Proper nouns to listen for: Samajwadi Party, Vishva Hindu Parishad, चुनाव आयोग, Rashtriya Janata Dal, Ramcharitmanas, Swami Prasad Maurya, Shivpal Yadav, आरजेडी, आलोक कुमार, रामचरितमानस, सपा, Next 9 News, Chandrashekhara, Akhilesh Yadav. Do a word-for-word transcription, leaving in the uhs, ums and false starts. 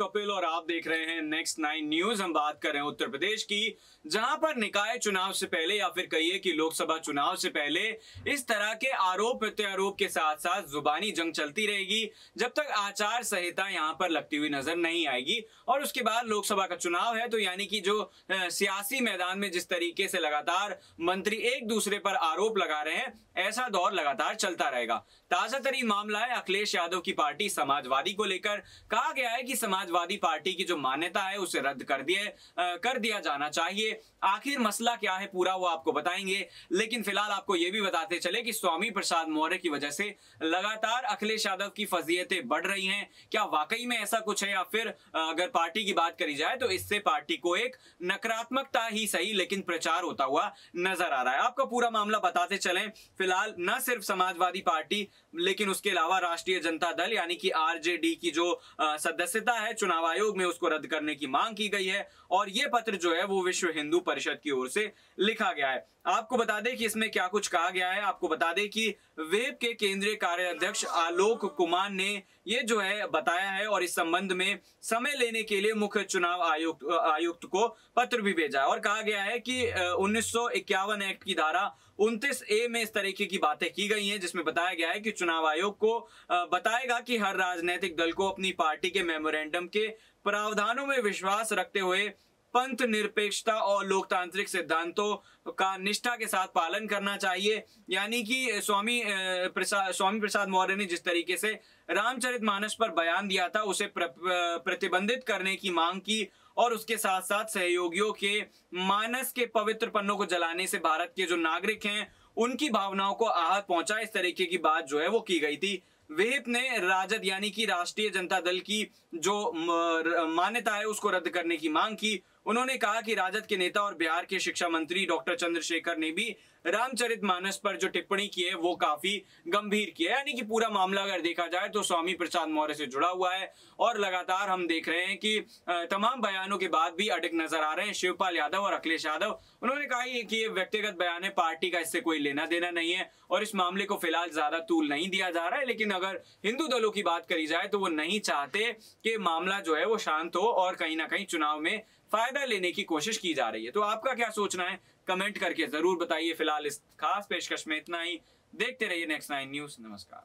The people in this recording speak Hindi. कपिल और आप देख रहे हैं नेक्स्ट नाइन न्यूज। हम बात कर रहे हैं उत्तर प्रदेश की, जहां पर निकाय चुनाव से पहले या फिर कहिए कि लोकसभा चुनाव से पहले इस तरह के आरोप प्रत्यारोप के साथ साथ जुबानी जंग चलती रहेगी जब तक आचार संहिता यहां पर लगती हुई नजर नहीं आएगी। और उसके बाद लोकसभा का चुनाव है, तो यानी कि जो सियासी मैदान में जिस तरीके से लगातार मंत्री एक दूसरे पर आरोप लगा रहे हैं, ऐसा दौर लगातार चलता रहेगा। ताजा तरीन मामला है अखिलेश यादव की पार्टी समाजवादी को लेकर। कहा गया है कि समाजवादी पार्टी की जो मान्यता है उसे रद्द कर दिए कर दिया जाना चाहिए। आखिर मसला क्या है पूरा वो आपको बताएंगे, लेकिन फिलहाल आपको ये भी बताते चले कि स्वामी प्रसाद मौर्य की वजह से लगातार अखिलेश यादव की फजीयतें बढ़ रही हैं। क्या वाकई में ऐसा कुछ है, या फिर अगर पार्टी की बात करी जाए तो इससे पार्टी को एक नकारात्मकता ही सही लेकिन प्रचार होता हुआ नजर आ रहा है। आपका पूरा मामला बताते चले। फिलहाल न सिर्फ समाजवादी पार्टी लेकिन उसके अलावा राष्ट्रीय जनता दल यानी कि आरजेडी की जो सदस्यता है चुनाव आयोग में, उसको रद्द करने की मांग की गई है। और ये पत्र जो है वो विश्व हिंदू परिषद की ओर से लिखा गया है। आपको बता दें कि इसमें क्या कुछ कहा गया है। आपको बता दें कि वेब के केंद्रीय कार्याध्यक्ष आलोक कुमार ने ये जो है बताया है, और इस संबंध में समय लेने के लिए मुख्य चुनाव आयुक्त आयुक्त को पत्र भी भेजा है। और कहा गया है कि उन्नीस सौ इक्यावन एक्ट की धारा उनतीस ए में इस तरीके की बातें की गई हैं, जिसमें बताया गया है कि चुनाव आयोग को बताएगा कि हर राजनीतिक दल को अपनी पार्टी के मेमोरेंडम के प्रावधानों में विश्वास रखते हुए पंथ निरपेक्षता और लोकतांत्रिक सिद्धांतों का निष्ठा के साथ पालन करना चाहिए। यानी कि स्वामी प्रसाद स्वामी प्रसाद मौर्य ने जिस तरीके से रामचरितमानस पर बयान दिया था, उसे प्र, प्रतिबंधित करने की मांग की, और उसके साथ साथ सहयोगियों के मानस के पवित्र पन्नों को जलाने से भारत के जो नागरिक हैं उनकी भावनाओं को आहत पहुंचा, इस तरीके की बात जो है वो की गई थी। विहिप ने राजद यानी कि राष्ट्रीय जनता दल की जो मान्यता है उसको रद्द करने की मांग की। उन्होंने कहा कि राजद के नेता और बिहार के शिक्षा मंत्री डॉक्टर चंद्रशेखर ने भी रामचरितमानस पर जो टिप्पणी की है वो काफी गंभीर की है। यानी कि पूरा मामला अगर देखा जाए तो स्वामी प्रसाद मौर्य से जुड़ा हुआ है, और लगातार हम देख रहे हैं कि तमाम बयानों के बाद भी अटक नजर आ रहे हैं शिवपाल यादव और अखिलेश यादव। उन्होंने कहा कि ये व्यक्तिगत बयान है, पार्टी का इससे कोई लेना देना नहीं है, और इस मामले को फिलहाल ज्यादा तूल नहीं दिया जा रहा है। लेकिन अगर हिंदू दलों की बात करी जाए तो वो नहीं चाहते कि मामला जो है वो शांत हो, और कहीं ना कहीं चुनाव में फायदा लेने की कोशिश की जा रही है। तो आपका क्या सोचना है कमेंट करके जरूर बताइए। फिलहाल इस खास पेशकश में इतना ही। देखते रहिए नेक्स्ट नाइन न्यूज। नमस्कार।